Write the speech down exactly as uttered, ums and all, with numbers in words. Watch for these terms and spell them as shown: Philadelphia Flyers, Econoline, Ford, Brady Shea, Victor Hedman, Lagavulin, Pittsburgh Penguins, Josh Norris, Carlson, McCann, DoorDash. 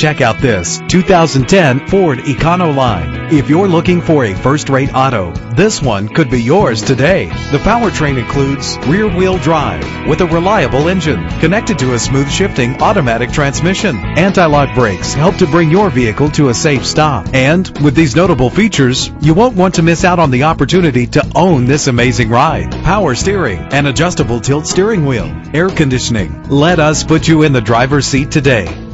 Check out this two thousand ten Ford Econoline. If you're looking for a first-rate auto, this one could be yours today. The powertrain includes rear-wheel drive with a reliable engine connected to a smooth shifting automatic transmission. Anti-lock brakes help to bring your vehicle to a safe stop. And with these notable features, you won't want to miss out on the opportunity to own this amazing ride. Power steering and adjustable tilt steering wheel, air conditioning. Let us put you in the driver's seat today.